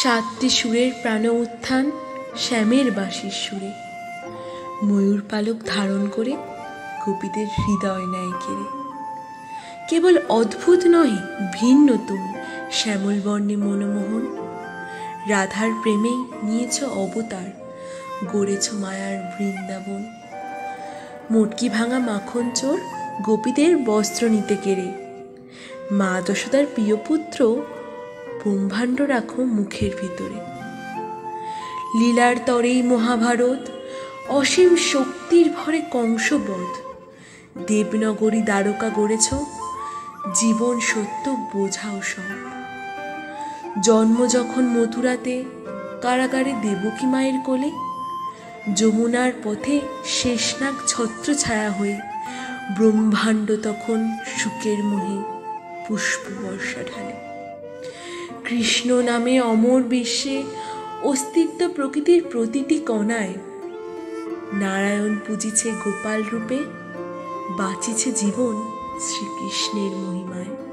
সাতটি সুরের প্রাণ উত্থান শ্যামের বাঁশির সুরে, ময়ূর পালক ধারণ করে গোপীদের হৃদয় নেয় কেড়ে। কেবল অদ্ভুত নহে ভিন্ন তুমি শ্যামল বর্ণে মনোমোহন, রাধার প্রেমেই নিয়েছ অবতার, গড়েছ মায়ার বৃন্দাবন। মটকি ভাঙা মাখন চোর গোপীদের বস্ত্র নিতে কেড়ে, মা যশোদার প্রিয় পুত্র ব্রহ্মাণ্ড রাখো মুখের ভিতরে। লীলার তরেই মহাভারত, অসীম শক্তির ভরে কংসবধ, দেবনগরী দ্বারকা গড়েছ, জীবন সত্য বোঝাও সব। জন্ম যখন মথুরাতে, কারাগারে দেবকী মায়ের কোলে, যমুনার পথে শেষনাগ ছত্র ছায়া হয়ে, ব্রহ্মাণ্ড তখন সুখের মোহে পুষ্প বর্ষা ঢালে। কৃষ্ণ নামে অমর বিশ্বে অস্তিত্ব প্রকৃতির প্রতিটি কণায়, নারায়ণ পূজিছে গোপাল রূপে, বাঁচিছে জীবন শ্রীকৃষ্ণের মহিমায়।